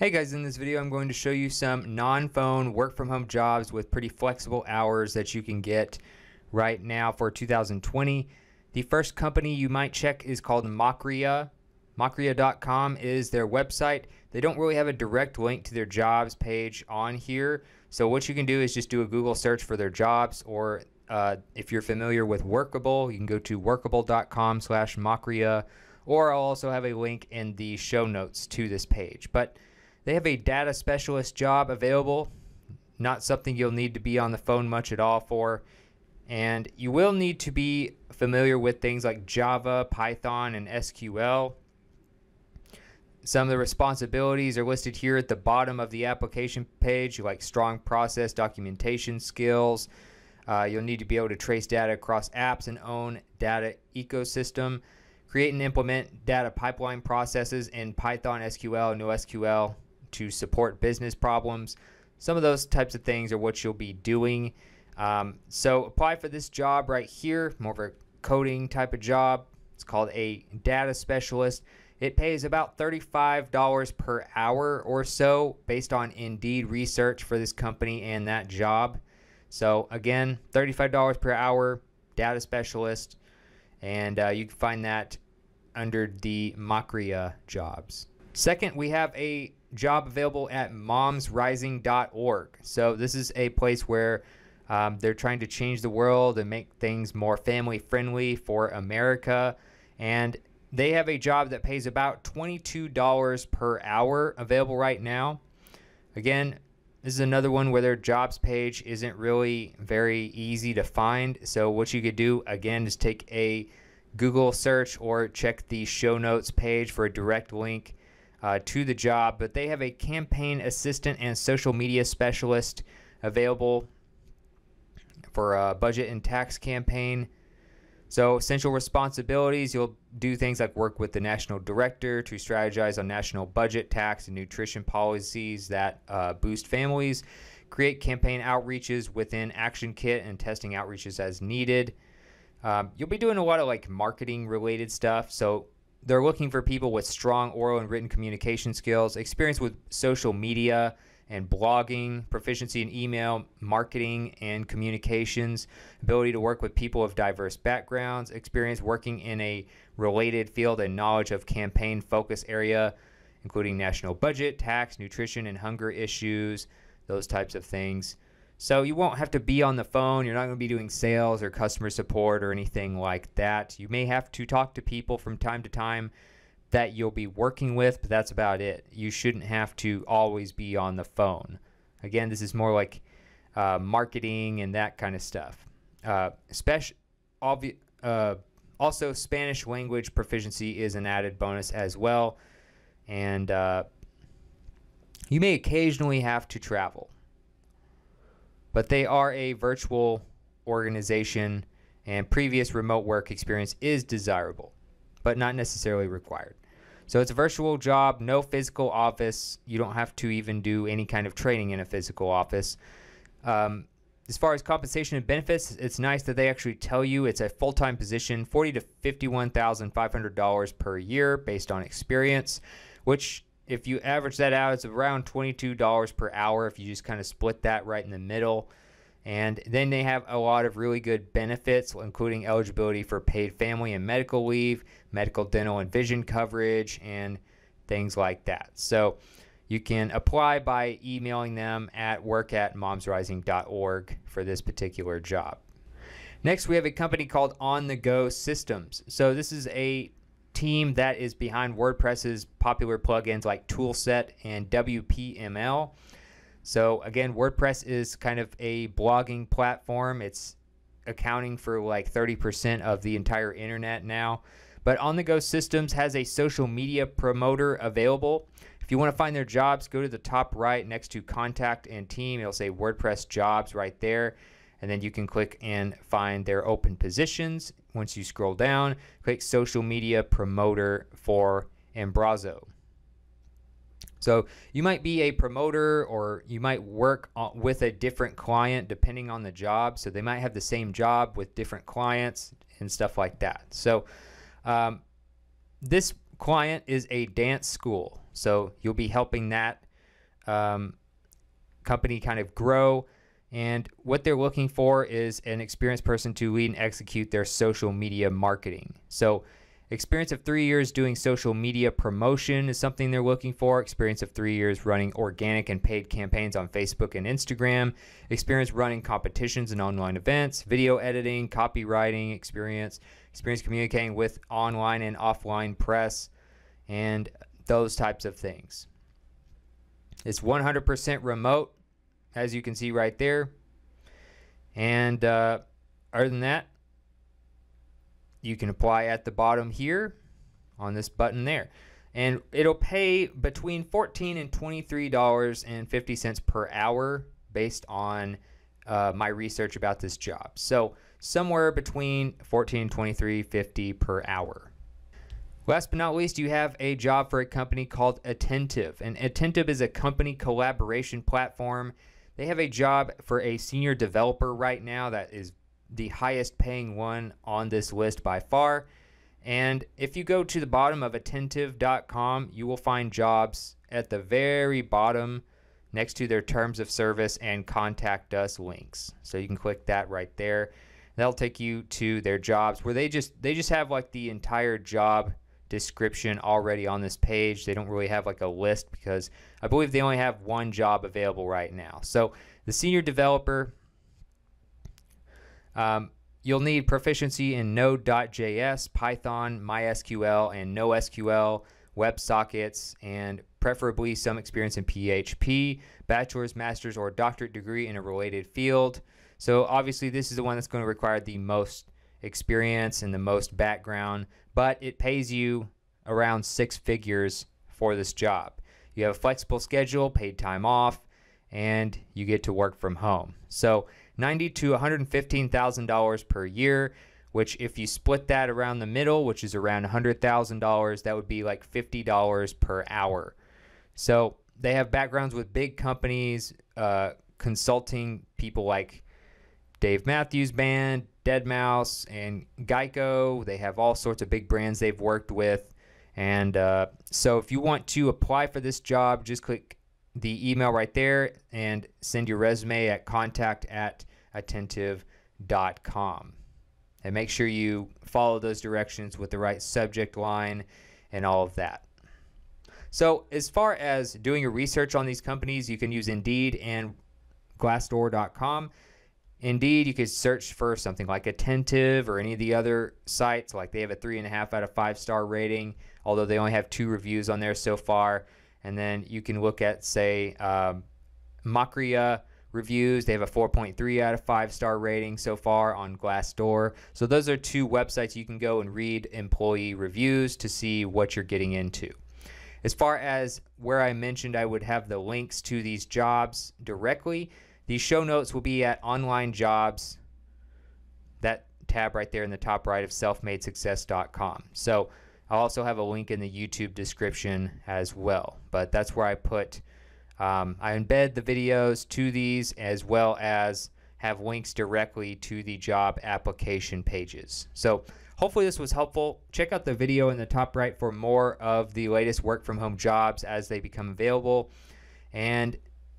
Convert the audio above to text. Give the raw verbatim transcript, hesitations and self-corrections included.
Hey guys, in this video I'm going to show you some non-phone work from home jobs with pretty flexible hours that you can get right now for two thousand twenty. The first company you might check is called Makria. Makria dot com is their website. They don't really have a direct link to their jobs page on here. So what you can do is just do a Google search for their jobs, or uh, if you're familiar with Workable, you can go to workable dot com slash Makria, or I'll also have a link in the show notes to this page. But they have a data specialist job available, not something you'll need to be on the phone much at all for. And you will need to be familiar with things like Java, Python, and S Q L. Some of the responsibilities are listed here at the bottom of the application page, like strong process documentation skills. Uh, you'll need to be able to trace data across apps and own data ecosystem. Create and implement data pipeline processes in Python, S Q L, and NoSQL to support business problems. Some of those types of things are what you'll be doing. Um, so apply for this job right here, more of a coding type of job. It's called a data specialist. It pays about thirty-five dollars per hour or so based on Indeed research for this company and that job. So again, thirty-five dollars per hour, data specialist, and uh, you can find that under the Makria jobs. Second, we have a job available at moms rising dot org. So this is a place where um, they're trying to change the world and make things more family friendly for America. And they have a job that pays about twenty-two dollars per hour available right now. Again, this is another one where their jobs page isn't really very easy to find. So what you could do, again, is take a Google search or check the show notes page for a direct link uh, to the job. But they have a campaign assistant and social media specialist available for a budget and tax campaign. So essential responsibilities, you'll do things like work with the national director to strategize on national budget, tax, and nutrition policies that uh, boost families, create campaign outreaches within Action Kit and testing outreaches as needed. Um, you'll be doing a lot of like marketing related stuff. So they're looking for people with strong oral and written communication skills, experience with social media and blogging, proficiency in email, marketing, and communications, ability to work with people of diverse backgrounds, experience working in a related field and knowledge of campaign focus area, including national budget, tax, nutrition, and hunger issues, those types of things. So you won't have to be on the phone. You're not going to be doing sales or customer support or anything like that. You may have to talk to people from time to time that you'll be working with, but that's about it. You shouldn't have to always be on the phone. Again, this is more like uh, marketing and that kind of stuff. Uh, speci- obvi- uh, also, Spanish language proficiency is an added bonus as well. And uh, you may occasionally have to travel, but they are a virtual organization and previous remote work experience is desirable, but not necessarily required. So it's a virtual job, no physical office. You don't have to even do any kind of training in a physical office. Um, as far as compensation and benefits, it's nice that they actually tell you it's a full-time position, forty thousand to fifty-one thousand five hundred dollars per year based on experience, which if you average that out, it's around twenty-two dollars per hour if you just kind of split that right in the middle. And then they have a lot of really good benefits, including eligibility for paid family and medical leave, medical, dental, and vision coverage, and things like that. So you can apply by emailing them at work at moms rising dot org for this particular job. Next, we have a company called On The Go Systems. So this is a team that is behind WordPress's popular plugins like Toolset and W P M L. So again, WordPress is kind of a blogging platform. It's accounting for like thirty percent of the entire internet now. But On The Go Systems has a social media promoter available. If you want to find their jobs, go to the top right next to contact and team. It'll say WordPress jobs right there. And then you can click and find their open positions. Once you scroll down, click social media promoter for Ambrazo. So you might be a promoter, or you might work on, with a different client depending on the job. So they might have the same job with different clients and stuff like that. So um, this client is a dance school. So you'll be helping that um, company kind of grow. And what they're looking for is an experienced person to lead and execute their social media marketing. So experience of three years doing social media promotion is something they're looking for. Experience of three years running organic and paid campaigns on Facebook and Instagram. Experience running competitions and online events, video editing, copywriting experience, experience communicating with online and offline press, and those types of things. It's one hundred percent remote, as you can see right there. And uh, other than that, you can apply at the bottom here on this button there. And it'll pay between fourteen dollars and twenty-three dollars and fifty cents per hour based on uh, my research about this job. So somewhere between fourteen dollars and twenty-three dollars and fifty cents per hour. Last but not least, you have a job for a company called Attentive. And Attentive is a company collaboration platform. They have a job for a senior developer right now that is the highest paying one on this list by far. And if you go to the bottom of attentive dot com, you will find jobs at the very bottom next to their terms of service and contact us links. So you can click that right there. That'll take you to their jobs where they just they just have like the entire job description already on this page. They don't really have like a list because I believe they only have one job available right now. So the senior developer, Um, you'll need proficiency in node dot J S, Python, MySQL, and NoSQL, WebSockets, and preferably some experience in P H P, bachelor's, master's, or doctorate degree in a related field. So obviously this is the one that's going to require the most experience and the most background, but it pays you around six figures for this job. You have a flexible schedule, paid time off, and you get to work from home. So ninety thousand dollars to one hundred fifteen thousand dollars per year, which if you split that around the middle, which is around one hundred thousand dollars, that would be like fifty dollars per hour. So they have backgrounds with big companies, uh, consulting people like Dave Matthews Band, deadmau five, and Geico. They have all sorts of big brands they've worked with. And uh, so if you want to apply for this job, just click the email right there and send your resume at contact at attentive dot com, and make sure you follow those directions with the right subject line and all of that. So as far as doing your research on these companies, you can use Indeed and glassdoor dot com. Indeed, you could search for something like Attentive or any of the other sites. Like they have a three and a half out of five star rating, although they only have two reviews on there so far. And then you can look at, say, um, Makria reviews. They have a four point three out of five star rating so far on Glassdoor. So those are two websites you can go and read employee reviews to see what you're getting into. As far as where I mentioned I would have the links to these jobs directly, the show notes will be at online jobs, that tab right there in the top right of self made success dot com. So I'll also have a link in the YouTube description as well, but that's where I put, um, I embed the videos to these as well as have links directly to the job application pages. So hopefully this was helpful. Check out the video in the top right for more of the latest work from home jobs as they become available, and